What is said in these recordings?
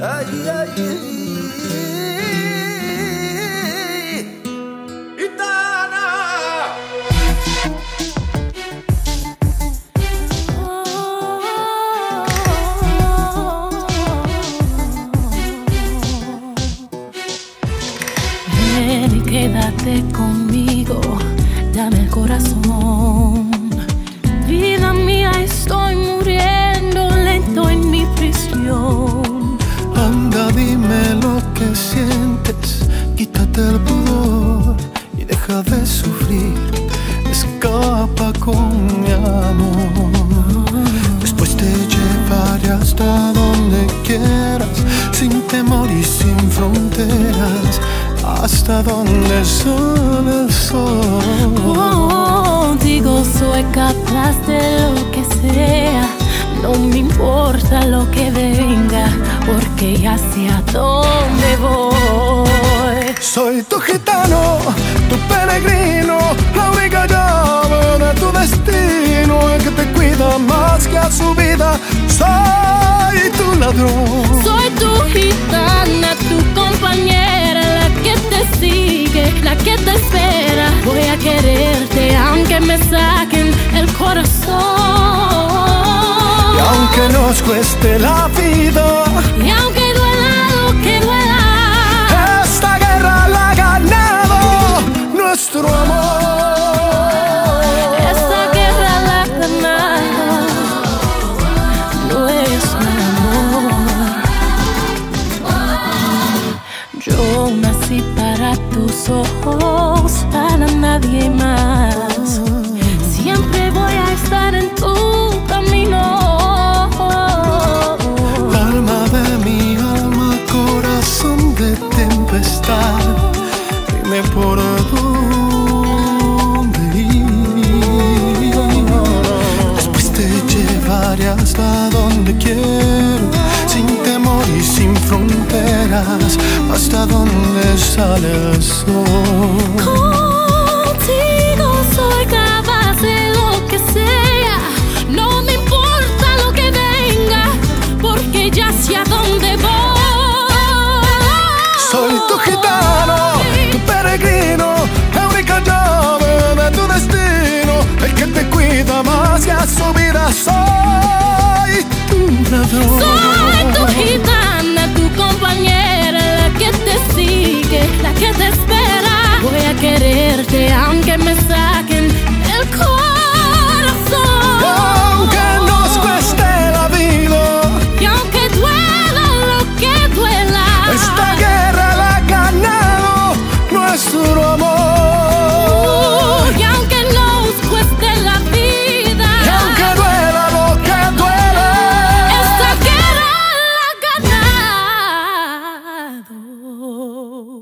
Ay, ay, ay, Gitana. Ven y quédate conmigo, dame el corazón. Vida mía, estoy muriendo lento en mi prisión. Anda, dime lo que sientes, quítate el pudor y deja de sufrir, escapa con mi amor. Después te llevaré hasta donde quieras, sin temor y sin fronteras, hasta donde sale el sol. Contigo soy capaz de lo que sea, no me importa lo que venga, porque ya sé a dónde voy. Soy tu gitano, tu peregrino, la única llave de tu destino, el que te cuida más que a su vida. Soy tu ladrón, soy tu gitana, tu compañera, la que te sigue, la que te espera. Voy a quererte aunque me saquen el corazón. Y aunque nos cueste la vida, y aunque duela lo que duela, esta guerra la ha ganado nuestro amor. Esta guerra la ha ganado nuestro amor. Yo nací para tus ojos, para nadie más. Siempre voy a estar en tu camino. Dime por dónde ir. Después te llevaré hasta donde quiero, sin temor y sin fronteras, hasta donde sale el sol. Contigo soy capaz de lo que sea, no me importa lo que venga, porque ya sé a dónde voy. Soy tu gitano, tu peregrino, la única llave de tu destino, el que te cuida más que a su vida. Soy tu ladrón, soy tu gitana, tu compañera, la que te sigue, la que te espera. Voy a quererte aunque me saquen el corazón. Aunque nos cueste la vida, y aunque duela lo que duela, esta guerra nuestro amor. Y aunque nos cueste la vida, y aunque duela lo que duela, esta guerra la ha ganado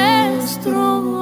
nuestro amor.